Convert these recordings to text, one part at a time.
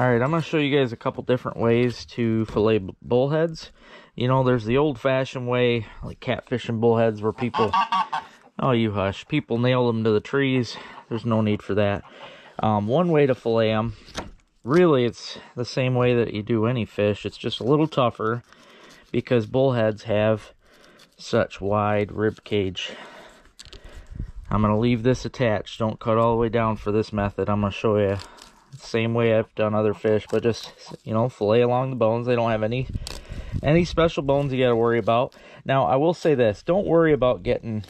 Alright, I'm going to show you guys a couple different ways to fillet bullheads. You know, there's the old-fashioned way, like catfishing bullheads, where people... Oh, you hush. People nail them to the trees. There's no need for that. One way to fillet them, really it's the same way that you do any fish. It's just a little tougher because bullheads have such wide rib cage. I'm going to leave this attached. Don't cut all the way down for this method. I'm going to show you same way I've done other fish, but just, you know, fillet along the bones. They don't have any special bones you got to worry about. Now I will say this, don't worry about getting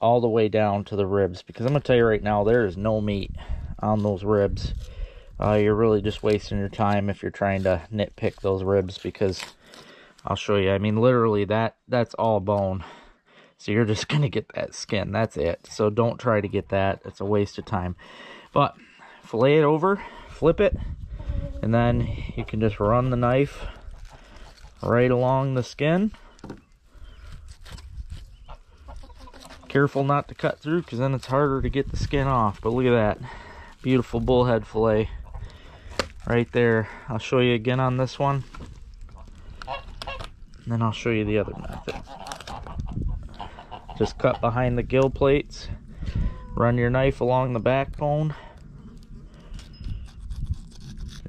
all the way down to the ribs, because I'm gonna tell you right now, there is no meat on those ribs. You're really just wasting your time if you're trying to nitpick those ribs, because I'll show you, I mean, literally that's all bone, so you're just gonna get that skin, that's it. So don't try to get that, it's a waste of time. But fillet it over, flip it, and then you can just run the knife right along the skin. Careful not to cut through, because then it's harder to get the skin off. But look at that beautiful bullhead fillet right there. I'll show you again on this one, and then I'll show you the other method. Just cut behind the gill plates, run your knife along the backbone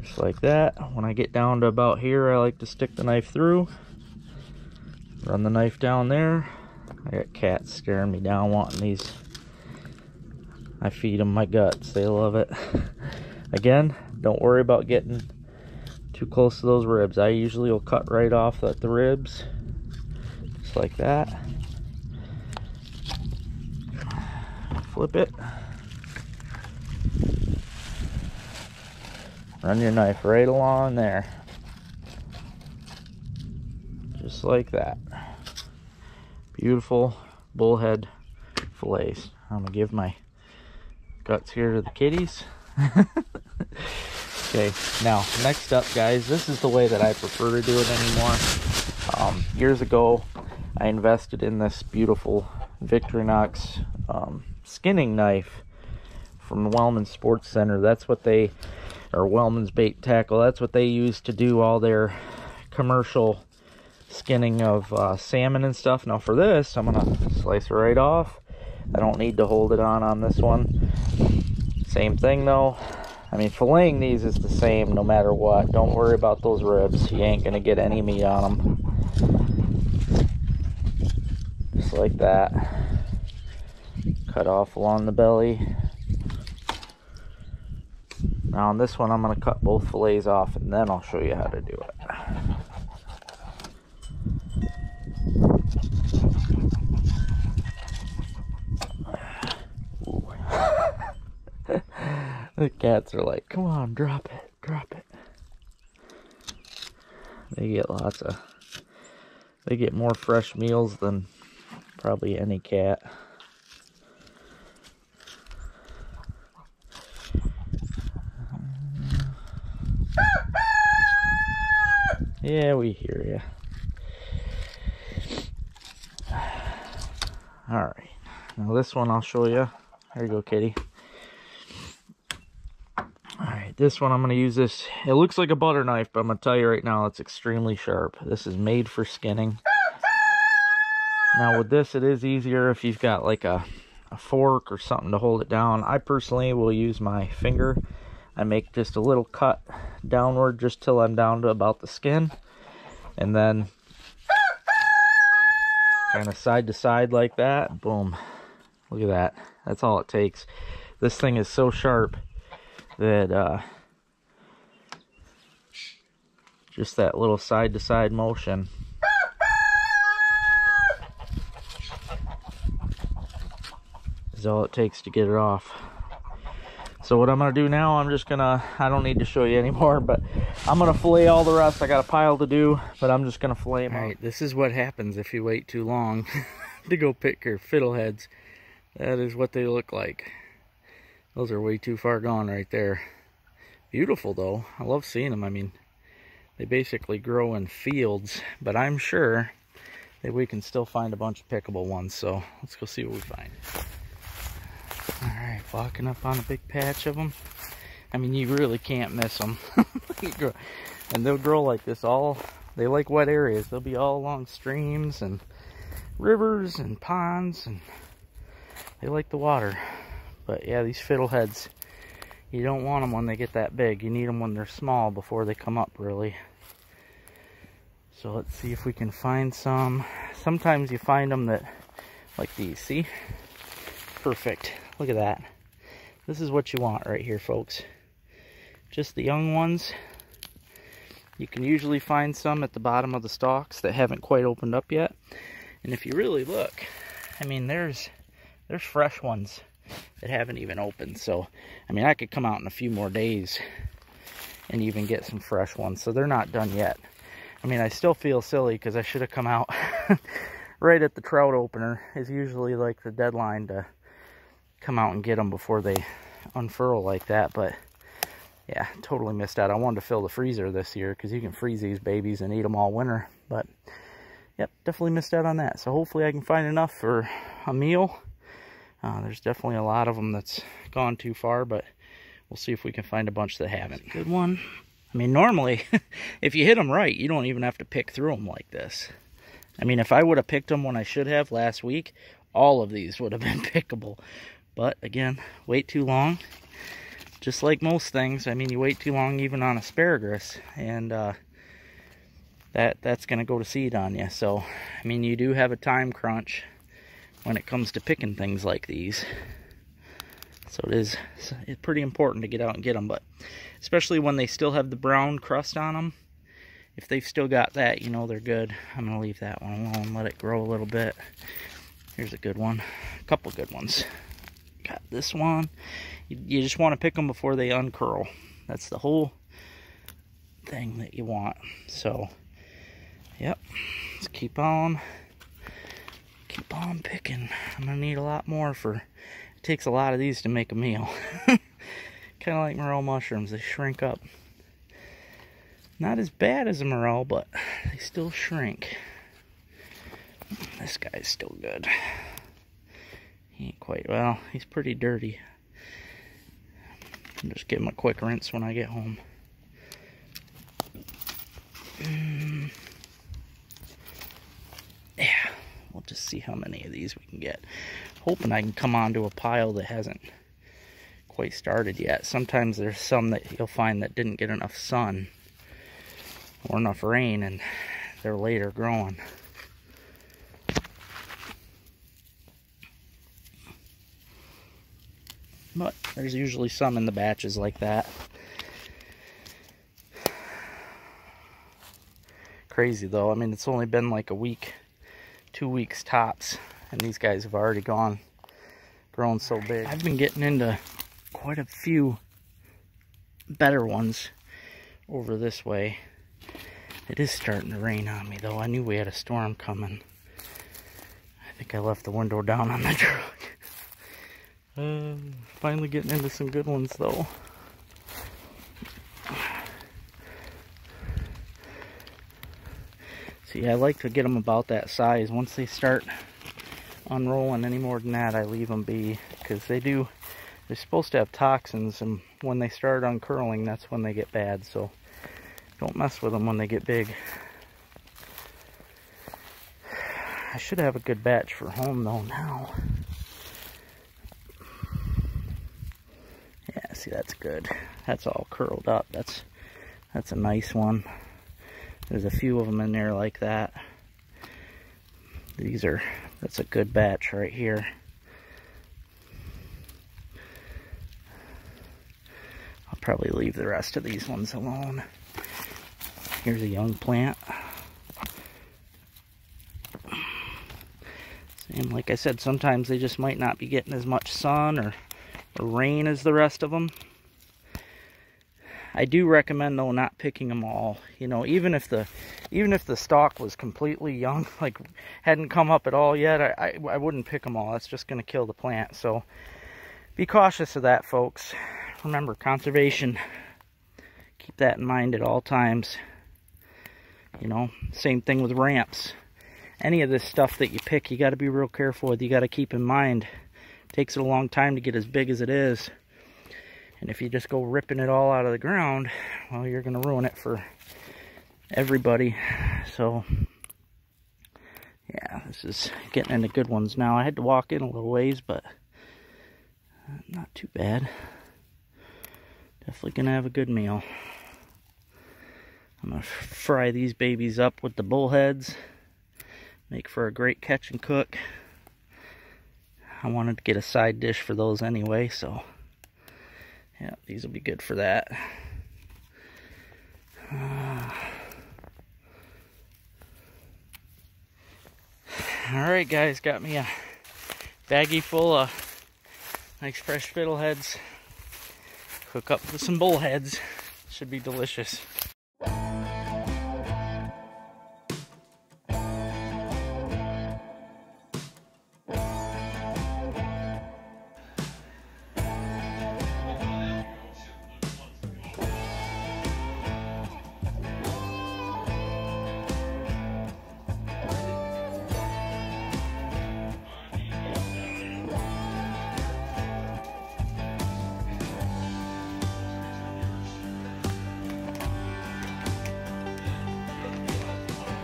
just like that. When I get down to about here, I like to stick the knife through, run the knife down there. I got cats scaring me down wanting these. I feed them my guts, they love it. Again, don't worry about getting too close to those ribs. I usually will cut right off at the ribs just like that, flip it, run your knife right along there just like that. Beautiful bullhead fillets. I'm gonna give my guts here to the kitties. Okay, now next up, guys, this is the way that I prefer to do it anymore. Years ago I invested in this beautiful Victorinox skinning knife from Wellman Sports Center. That's what they, or Wellman's Bait Tackle, that's what they use to do all their commercial skinning of salmon and stuff. Now for this, I'm gonna slice it right off. I don't need to hold it on this one. Same thing though. I mean, filleting these is the same no matter what. Don't worry about those ribs. You ain't gonna get any meat on them. Just like that. Cut off along the belly. Now on this one, I'm going to cut both fillets off, and then I'll show you how to do it. The cats are like, come on, drop it, drop it. They get they get more fresh meals than probably any cat. Yeah, we hear ya. Alright, now this one I'll show you. There you go, kitty. Alright, this one I'm going to use this. It looks like a butter knife, but I'm going to tell you right now, it's extremely sharp. This is made for skinning. Now with this, it is easier if you've got like a fork or something to hold it down. I personally will use my finger. I make just a little cut downward just till I'm down to about the skin, and then kind of side to side like that. Boom, look at that. That's all it takes. This thing is so sharp that just that little side to side motion, is all it takes to get it off. So what I'm going to do now, I'm just going to, I don't need to show you anymore, but I'm going to fillet all the rest. I got a pile to do, but I'm just going to fillet them. All right, this is what happens if you wait too long to go pick your fiddleheads. That is what they look like. Those are way too far gone right there. Beautiful, though. I love seeing them. I mean, they basically grow in fields, but I'm sure that we can still find a bunch of pickable ones. So let's go see what we find. All right, walking up on a big patch of them. I mean, you really can't miss them. And they'll grow like this all, they like wet areas. They'll be all along streams and rivers and ponds, and they like the water. But yeah, these fiddleheads, you don't want them when they get that big. You need them when they're small before they come up, really. So let's see if we can find some. Sometimes you find them that, like these, see? Perfect, look at that. This is what you want right here, folks. Just the young ones. You can usually find some at the bottom of the stalks that haven't quite opened up yet. And if you really look, I mean, there's fresh ones that haven't even opened. So, I mean, I could come out in a few more days and even get some fresh ones. So they're not done yet. I mean, I still feel silly because I should have come out right at the trout opener. Is usually like the deadline to come out and get them before they unfurl like that. But yeah, totally missed out. I wanted to fill the freezer this year because you can freeze these babies and eat them all winter. But yep, definitely missed out on that. So hopefully I can find enough for a meal. There's definitely a lot of them that's gone too far, but we'll see if we can find a bunch that haven't. Good one. I mean, normally, if you hit them right, you don't even have to pick through them like this. I mean, if I would have picked them when I should have last week, all of these would have been pickable. But again, wait too long. Just like most things, I mean, you wait too long even on asparagus, and that's going to go to seed on you. So, I mean, you do have a time crunch when it comes to picking things like these. So it's pretty important to get out and get them, but especially when they still have the brown crust on them. If they've still got that, you know they're good. I'm going to leave that one alone, let it grow a little bit. Here's a good one. A couple good ones. Got this one. You just want to pick them before they uncurl. That's the whole thing that you want. So yep, let's keep on picking. I'm gonna need a lot more. For it takes a lot of these to make a meal. Kind of like morel mushrooms, they shrink up. Not as bad as a morel, but they still shrink. This guy's still good. He ain't quite, well, he's pretty dirty. I'll just give him a quick rinse when I get home. Yeah, we'll just see how many of these we can get. Hoping I can come onto a pile that hasn't quite started yet. Sometimes there's some that you'll find that didn't get enough sun or enough rain, and they're later growing. But there's usually some in the batches like that. Crazy though. I mean, it's only been like a week, 2 weeks tops, and these guys have already grown so big. I've been getting into quite a few better ones over this way. It is starting to rain on me though. I knew we had a storm coming. I think I left the window down on the truck. Finally getting into some good ones though. See, I like to get them about that size. Once they start unrolling any more than that, I leave them be, because they're supposed to have toxins, and when they start uncurling, that's when they get bad. So don't mess with them when they get big. I should have a good batch for home though now. Yeah, see, that's good. That's all curled up. That's a nice one. There's a few of them in there like that. That's a good batch right here. I'll probably leave the rest of these ones alone. Here's a young plant. And like I said, sometimes they just might not be getting as much sun or rain as the rest of them. I do recommend though not picking them all. You know, even if the stalk was completely young, like hadn't come up at all yet, I wouldn't pick them all. That's just going to kill the plant. So be cautious of that, folks. Remember, conservation. Keep that in mind at all times. You know, same thing with ramps. Any of this stuff that you pick, you got to be real careful with. You got to keep in mind. Takes it a long time to get as big as it is, And if you just go ripping it all out of the ground, well, you're going to ruin it for everybody. So, yeah, this is getting into good ones now. I had to walk in a little ways, but not too bad. Definitely going to have a good meal. I'm going to fry these babies up with the bullheads. Make for a great catch and cook. I wanted to get a side dish for those anyway, so yeah, these will be good for that. Alright guys, got me a baggie full of nice fresh fiddleheads. Cook up with some bullheads. Should be delicious.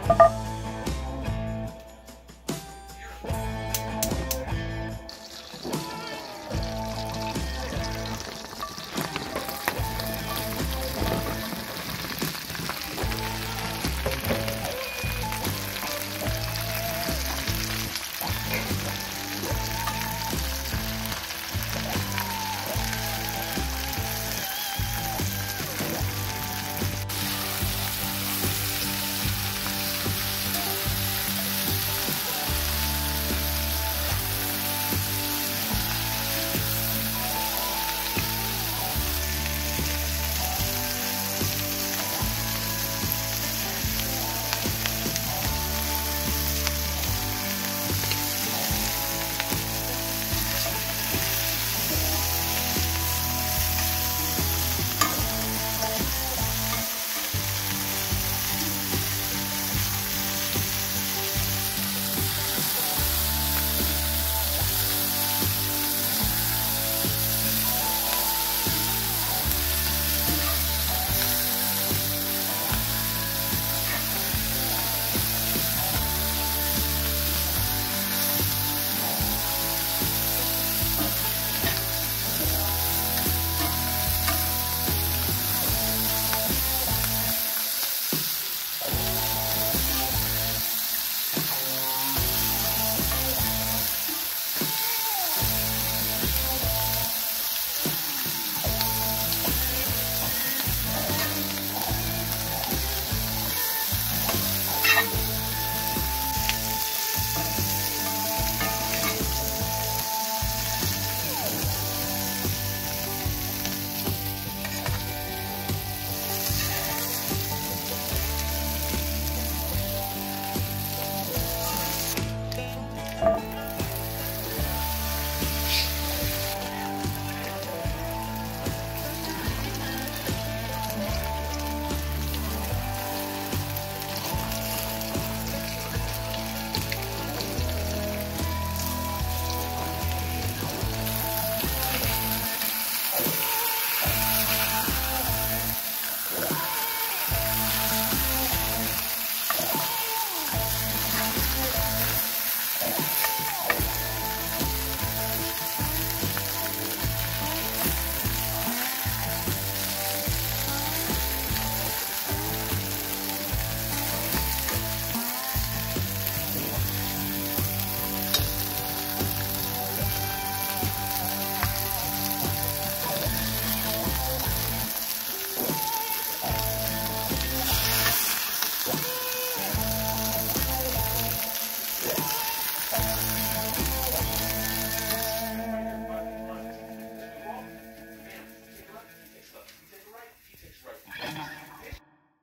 You